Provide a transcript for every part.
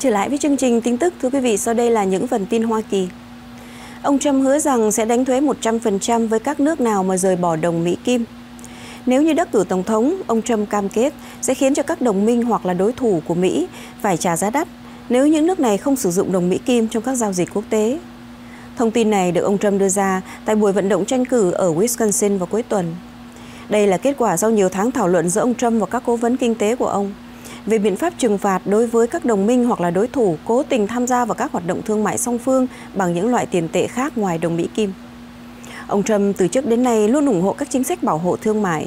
Trở lại với chương trình tin tức, thưa quý vị, sau đây là những phần tin Hoa Kỳ. Ông Trump hứa rằng sẽ đánh thuế 100% với các nước nào mà rời bỏ đồng Mỹ Kim. Nếu như đắc cử Tổng thống, ông Trump cam kết sẽ khiến cho các đồng minh hoặc là đối thủ của Mỹ phải trả giá đắt nếu những nước này không sử dụng đồng Mỹ Kim trong các giao dịch quốc tế. Thông tin này được ông Trump đưa ra tại buổi vận động tranh cử ở Wisconsin vào cuối tuần. Đây là kết quả sau nhiều tháng thảo luận giữa ông Trump và các cố vấn kinh tế của ông về biện pháp trừng phạt đối với các đồng minh hoặc là đối thủ cố tình tham gia vào các hoạt động thương mại song phương bằng những loại tiền tệ khác ngoài đồng Mỹ Kim. Ông Trump từ trước đến nay luôn ủng hộ các chính sách bảo hộ thương mại,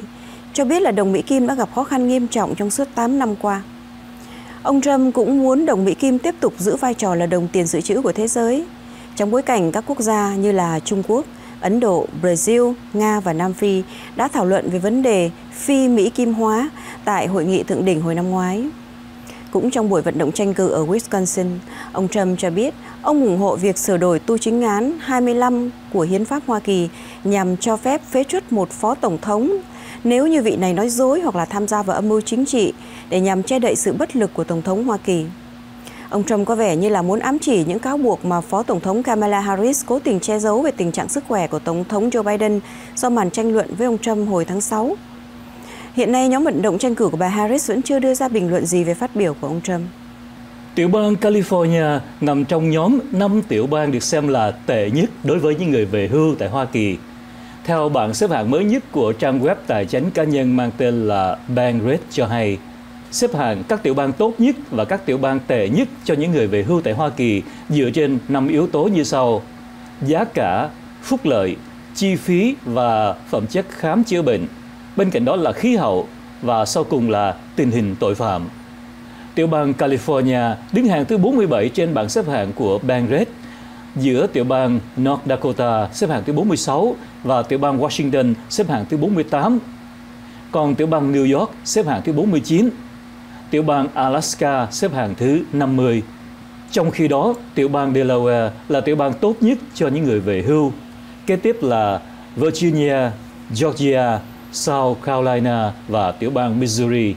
cho biết là đồng Mỹ Kim đã gặp khó khăn nghiêm trọng trong suốt 8 năm qua. Ông Trump cũng muốn đồng Mỹ Kim tiếp tục giữ vai trò là đồng tiền dự trữ của thế giới, trong bối cảnh các quốc gia như là Trung Quốc, Ấn Độ, Brazil, Nga và Nam Phi đã thảo luận về vấn đề phi Mỹ Kim hóa tại hội nghị thượng đỉnh hồi năm ngoái. Cũng trong buổi vận động tranh cử ở Wisconsin, ông Trump cho biết ông ủng hộ việc sửa đổi tu chính án 25 của Hiến pháp Hoa Kỳ nhằm cho phép phế truất một phó tổng thống nếu như vị này nói dối hoặc là tham gia vào âm mưu chính trị để nhằm che đậy sự bất lực của Tổng thống Hoa Kỳ. Ông Trump có vẻ như là muốn ám chỉ những cáo buộc mà Phó Tổng thống Kamala Harris cố tình che giấu về tình trạng sức khỏe của Tổng thống Joe Biden sau màn tranh luận với ông Trump hồi tháng 6. Hiện nay, nhóm vận động tranh cử của bà Harris vẫn chưa đưa ra bình luận gì về phát biểu của ông Trump. Tiểu bang California nằm trong nhóm 5 tiểu bang được xem là tệ nhất đối với những người về hưu tại Hoa Kỳ. Theo bảng xếp hạng mới nhất của trang web tài chính cá nhân mang tên là Bankrate cho hay, xếp hạng các tiểu bang tốt nhất và các tiểu bang tệ nhất cho những người về hưu tại Hoa Kỳ dựa trên 5 yếu tố như sau: giá cả, phúc lợi, chi phí và phẩm chất khám chữa bệnh. Bên cạnh đó là khí hậu và sau cùng là tình hình tội phạm. Tiểu bang California đứng hàng thứ 47 trên bảng xếp hạng của Bankrate, giữa tiểu bang North Dakota xếp hạng thứ 46 và tiểu bang Washington xếp hạng thứ 48. Còn tiểu bang New York xếp hạng thứ 49. Tiểu bang Alaska xếp hạng thứ 50. Trong khi đó, tiểu bang Delaware là tiểu bang tốt nhất cho những người về hưu. Kế tiếp là Virginia, Georgia, South Carolina và tiểu bang Missouri.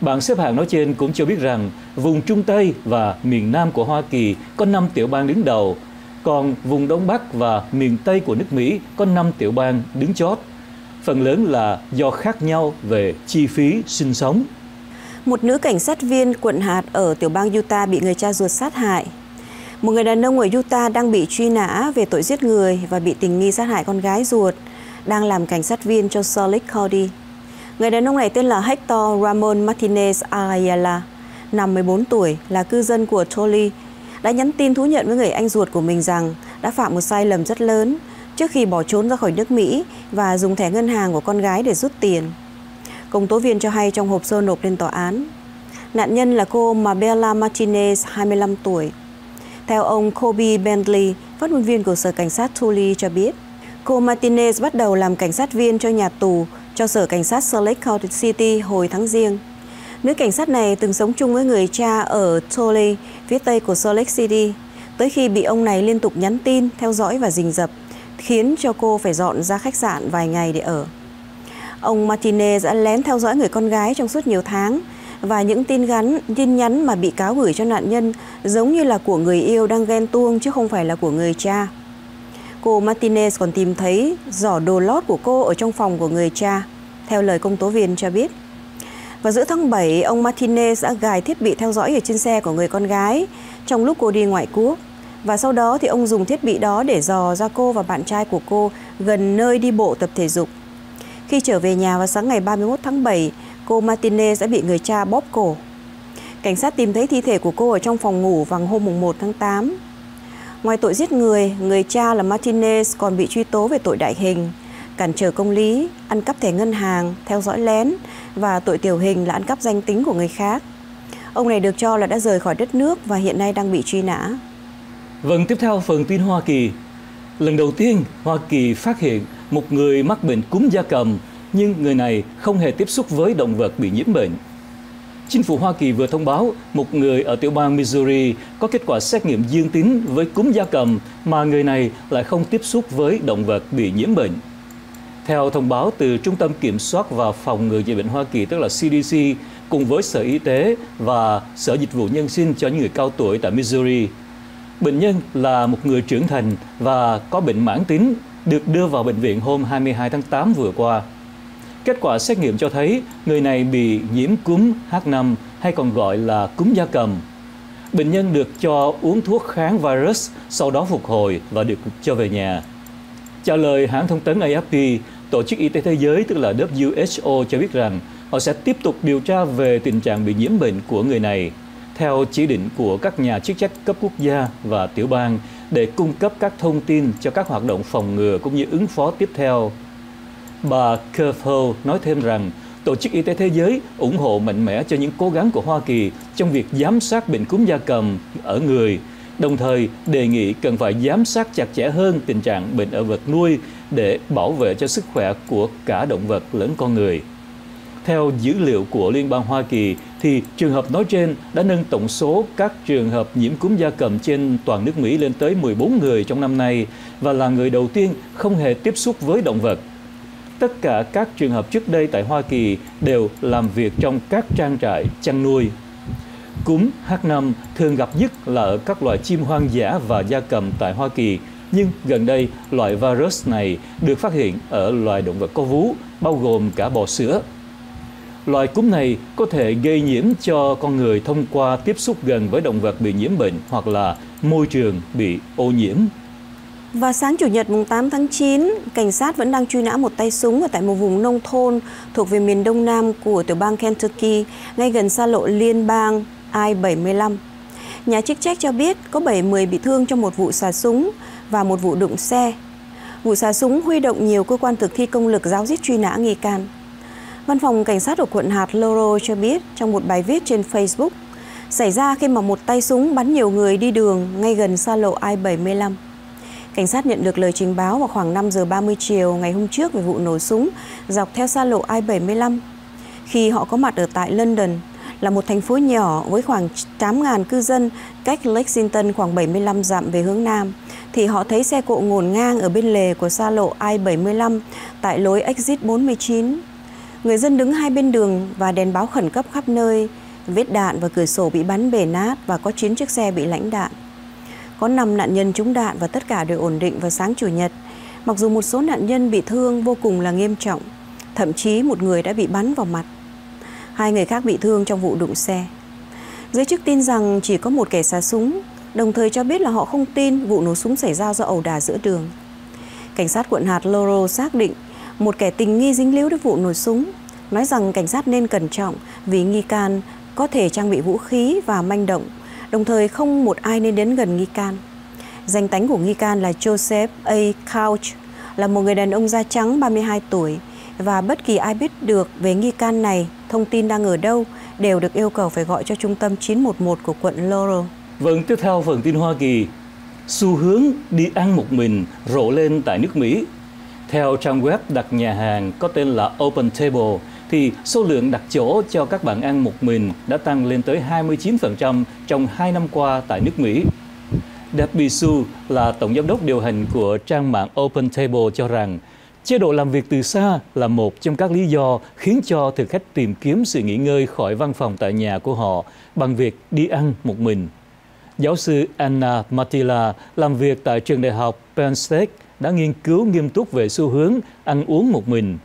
Bảng xếp hạng nói trên cũng cho biết rằng vùng Trung Tây và miền Nam của Hoa Kỳ có 5 tiểu bang đứng đầu, còn vùng Đông Bắc và miền Tây của nước Mỹ có 5 tiểu bang đứng chót. Phần lớn là do khác nhau về chi phí sinh sống. Một nữ cảnh sát viên quận hạt ở tiểu bang Utah bị người cha ruột sát hại. Một người đàn ông ở Utah đang bị truy nã về tội giết người và bị tình nghi sát hại con gái ruột, đang làm cảnh sát viên cho Salt Lake County. Người đàn ông này tên là Hector Ramon Martinez Ayala, năm 14 tuổi, là cư dân của Tully, đã nhắn tin thú nhận với người anh ruột của mình rằng đã phạm một sai lầm rất lớn trước khi bỏ trốn ra khỏi nước Mỹ và dùng thẻ ngân hàng của con gái để rút tiền. Công tố viên cho hay trong hộp sơ nộp lên tòa án, nạn nhân là cô Maria Martinez, 25 tuổi. Theo ông Kobe Bentley, phát ngôn viên của Sở Cảnh sát Tully cho biết, cô Martinez bắt đầu làm cảnh sát viên cho nhà tù cho Sở Cảnh sát Salt Lake City hồi tháng Giêng. Nữ cảnh sát này từng sống chung với người cha ở Tully, phía tây của Salt Lake City, tới khi bị ông này liên tục nhắn tin, theo dõi và rình rập, khiến cho cô phải dọn ra khách sạn vài ngày để ở. Ông Martinez đã lén theo dõi người con gái trong suốt nhiều tháng và những tin nhắn mà bị cáo gửi cho nạn nhân giống như là của người yêu đang ghen tuông chứ không phải là của người cha. Cô Martinez còn tìm thấy giỏ đồ lót của cô ở trong phòng của người cha, theo lời công tố viên cho biết. Và giữa tháng 7, ông Martinez đã gài thiết bị theo dõi ở trên xe của người con gái trong lúc cô đi ngoại quốc. Và sau đó thì ông dùng thiết bị đó để dò ra cô và bạn trai của cô gần nơi đi bộ tập thể dục. Khi trở về nhà vào sáng ngày 31 tháng 7, cô Martinez đã bị người cha bóp cổ. Cảnh sát tìm thấy thi thể của cô ở trong phòng ngủ vào hôm 1 tháng 8. Ngoài tội giết người, người cha là Martinez còn bị truy tố về tội đại hình, cản trở công lý, ăn cắp thẻ ngân hàng, theo dõi lén và tội tiểu hình là ăn cắp danh tính của người khác. Ông này được cho là đã rời khỏi đất nước và hiện nay đang bị truy nã. Vâng, tiếp theo phần tin Hoa Kỳ. Lần đầu tiên, Hoa Kỳ phát hiện một người mắc bệnh cúm gia cầm, nhưng người này không hề tiếp xúc với động vật bị nhiễm bệnh. Chính phủ Hoa Kỳ vừa thông báo một người ở tiểu bang Missouri có kết quả xét nghiệm dương tính với cúm gia cầm mà người này lại không tiếp xúc với động vật bị nhiễm bệnh. Theo thông báo từ Trung tâm Kiểm soát và Phòng ngừa Dịch bệnh Hoa Kỳ, tức là CDC, cùng với Sở Y tế và Sở Dịch vụ Nhân sinh cho những người cao tuổi tại Missouri. Bệnh nhân là một người trưởng thành và có bệnh mãn tính, được đưa vào bệnh viện hôm 22 tháng 8 vừa qua. Kết quả xét nghiệm cho thấy người này bị nhiễm cúm H5 hay còn gọi là cúm gia cầm. Bệnh nhân được cho uống thuốc kháng virus, sau đó phục hồi và được cho về nhà. Trả lời hãng thông tấn AFP, Tổ chức Y tế Thế giới tức là WHO cho biết rằng họ sẽ tiếp tục điều tra về tình trạng bị nhiễm bệnh của người này theo chỉ định của các nhà chức trách cấp quốc gia và tiểu bang để cung cấp các thông tin cho các hoạt động phòng ngừa cũng như ứng phó tiếp theo. Bà Kerfo nói thêm rằng Tổ chức Y tế Thế giới ủng hộ mạnh mẽ cho những cố gắng của Hoa Kỳ trong việc giám sát bệnh cúm gia cầm ở người, đồng thời đề nghị cần phải giám sát chặt chẽ hơn tình trạng bệnh ở vật nuôi để bảo vệ cho sức khỏe của cả động vật lẫn con người. Theo dữ liệu của Liên bang Hoa Kỳ, thì trường hợp nói trên đã nâng tổng số các trường hợp nhiễm cúm gia cầm trên toàn nước Mỹ lên tới 14 người trong năm nay và là người đầu tiên không hề tiếp xúc với động vật. Tất cả các trường hợp trước đây tại Hoa Kỳ đều làm việc trong các trang trại chăn nuôi. Cúm H5 thường gặp nhất là ở các loài chim hoang dã và gia cầm tại Hoa Kỳ, nhưng gần đây loại virus này được phát hiện ở loài động vật có vú, bao gồm cả bò sữa. Loài cúm này có thể gây nhiễm cho con người thông qua tiếp xúc gần với động vật bị nhiễm bệnh hoặc là môi trường bị ô nhiễm. Và sáng Chủ nhật 8 tháng 9, cảnh sát vẫn đang truy nã một tay súng ở tại một vùng nông thôn thuộc về miền đông nam của tiểu bang Kentucky, ngay gần xa lộ liên bang I-75. Nhà chức trách cho biết có 7 người bị thương trong một vụ xả súng và một vụ đụng xe. Vụ xả súng huy động nhiều cơ quan thực thi công lực ráo riết truy nã nghi can. Văn phòng cảnh sát ở quận hạt Laurel cho biết trong một bài viết trên Facebook xảy ra khi mà một tay súng bắn nhiều người đi đường ngay gần xa lộ I-75. Cảnh sát nhận được lời trình báo vào khoảng 5 giờ 30 chiều ngày hôm trước về vụ nổ súng dọc theo xa lộ I-75. Khi họ có mặt ở tại London, là một thành phố nhỏ với khoảng 8.000 cư dân cách Lexington khoảng 75 dặm về hướng Nam, thì họ thấy xe cộ ngổn ngang ở bên lề của xa lộ I-75 tại lối exit 49. Người dân đứng hai bên đường và đèn báo khẩn cấp khắp nơi, vết đạn và cửa sổ bị bắn bể nát và có 9 chiếc xe bị lãnh đạn. Có 5 nạn nhân trúng đạn và tất cả đều ổn định vào sáng Chủ nhật, mặc dù một số nạn nhân bị thương vô cùng là nghiêm trọng, thậm chí một người đã bị bắn vào mặt. Hai người khác bị thương trong vụ đụng xe. Giới chức tin rằng chỉ có một kẻ xả súng, đồng thời cho biết là họ không tin vụ nổ súng xảy ra do ẩu đả giữa đường. Cảnh sát quận hạt Laurel xác định một kẻ tình nghi dính líu đến vụ nổ súng, nói rằng cảnh sát nên cẩn trọng vì nghi can có thể trang bị vũ khí và manh động, đồng thời không một ai nên đến gần nghi can. Danh tánh của nghi can là Joseph A. Couch, là một người đàn ông da trắng 32 tuổi, và bất kỳ ai biết được về nghi can này, thông tin đang ở đâu, đều được yêu cầu phải gọi cho trung tâm 911 của quận Laurel. Vâng, tiếp theo phần tin Hoa Kỳ. Xu hướng đi ăn một mình rộ lên tại nước Mỹ. Theo trang web đặt nhà hàng có tên là OpenTable, thì số lượng đặt chỗ cho các bạn ăn một mình đã tăng lên tới 29% trong 2 năm qua tại nước Mỹ. Debbie Sue là tổng giám đốc điều hành của trang mạng OpenTable cho rằng chế độ làm việc từ xa là một trong các lý do khiến cho thực khách tìm kiếm sự nghỉ ngơi khỏi văn phòng tại nhà của họ bằng việc đi ăn một mình. Giáo sư Anna Matila làm việc tại trường đại học Penn State đã nghiên cứu nghiêm túc về xu hướng ăn uống một mình.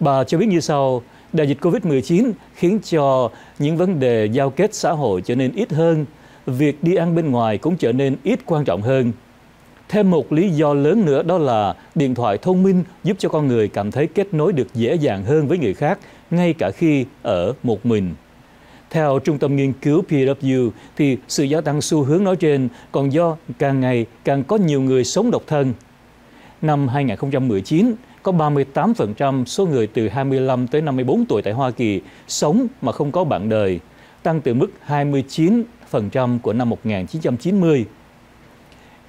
Bà cho biết như sau: đại dịch Covid-19 khiến cho những vấn đề giao kết xã hội trở nên ít hơn, việc đi ăn bên ngoài cũng trở nên ít quan trọng hơn. Thêm một lý do lớn nữa đó là điện thoại thông minh giúp cho con người cảm thấy kết nối được dễ dàng hơn với người khác, ngay cả khi ở một mình. Theo Trung tâm Nghiên cứu PW, thì sự gia tăng xu hướng nói trên còn do càng ngày càng có nhiều người sống độc thân. Năm 2019, có 38% số người từ 25 tới 54 tuổi tại Hoa Kỳ sống mà không có bạn đời, tăng từ mức 29% của năm 1990.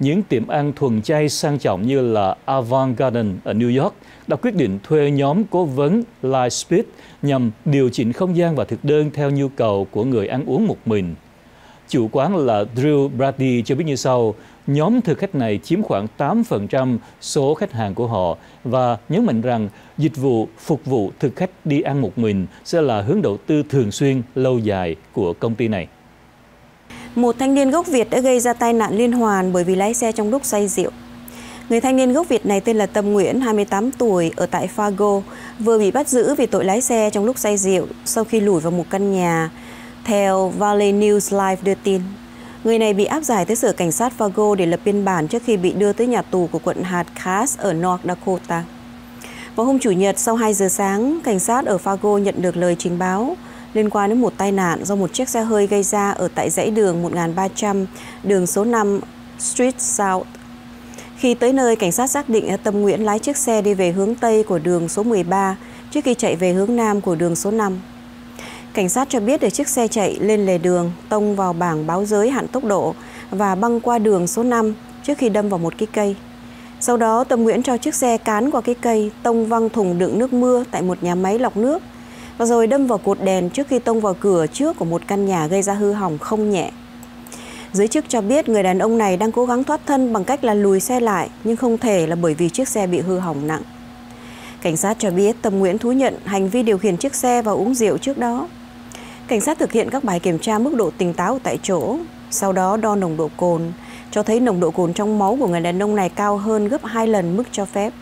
Những tiệm ăn thuần chay sang trọng như là Avant Garden ở New York đã quyết định thuê nhóm cố vấn Lightspeed nhằm điều chỉnh không gian và thực đơn theo nhu cầu của người ăn uống một mình. Chủ quán là Drew Brady cho biết như sau, nhóm thực khách này chiếm khoảng 8% số khách hàng của họ và nhấn mạnh rằng dịch vụ phục vụ thực khách đi ăn một mình sẽ là hướng đầu tư thường xuyên lâu dài của công ty này. Một thanh niên gốc Việt đã gây ra tai nạn liên hoàn bởi vì lái xe trong lúc say rượu. Người thanh niên gốc Việt này tên là Tâm Nguyễn, 28 tuổi, ở tại Fargo, vừa bị bắt giữ vì tội lái xe trong lúc say rượu sau khi lủi vào một căn nhà. Theo Valley News Live đưa tin, người này bị áp giải tới sở cảnh sát Fargo để lập biên bản trước khi bị đưa tới nhà tù của quận hạt Cass ở North Dakota. Vào hôm Chủ nhật sau 2 giờ sáng, cảnh sát ở Fargo nhận được lời trình báo liên quan đến một tai nạn do một chiếc xe hơi gây ra ở tại dãy đường 1300, đường số 5, Street South. Khi tới nơi, cảnh sát xác định Tâm Nguyễn lái chiếc xe đi về hướng Tây của đường số 13 trước khi chạy về hướng Nam của đường số 5. Cảnh sát cho biết để chiếc xe chạy lên lề đường, tông vào bảng báo giới hạn tốc độ và băng qua đường số 5 trước khi đâm vào một cái cây. Sau đó, Tâm Nguyễn cho chiếc xe cán qua cái cây, tông văng thùng đựng nước mưa tại một nhà máy lọc nước và rồi đâm vào cột đèn trước khi tông vào cửa trước của một căn nhà gây ra hư hỏng không nhẹ. Giới chức cho biết người đàn ông này đang cố gắng thoát thân bằng cách là lùi xe lại nhưng không thể là bởi vì chiếc xe bị hư hỏng nặng. Cảnh sát cho biết Tâm Nguyễn thú nhận hành vi điều khiển chiếc xe và uống rượu trước đó. Cảnh sát thực hiện các bài kiểm tra mức độ tỉnh táo tại chỗ, sau đó đo nồng độ cồn, cho thấy nồng độ cồn trong máu của người đàn ông này cao hơn gấp 2 lần mức cho phép.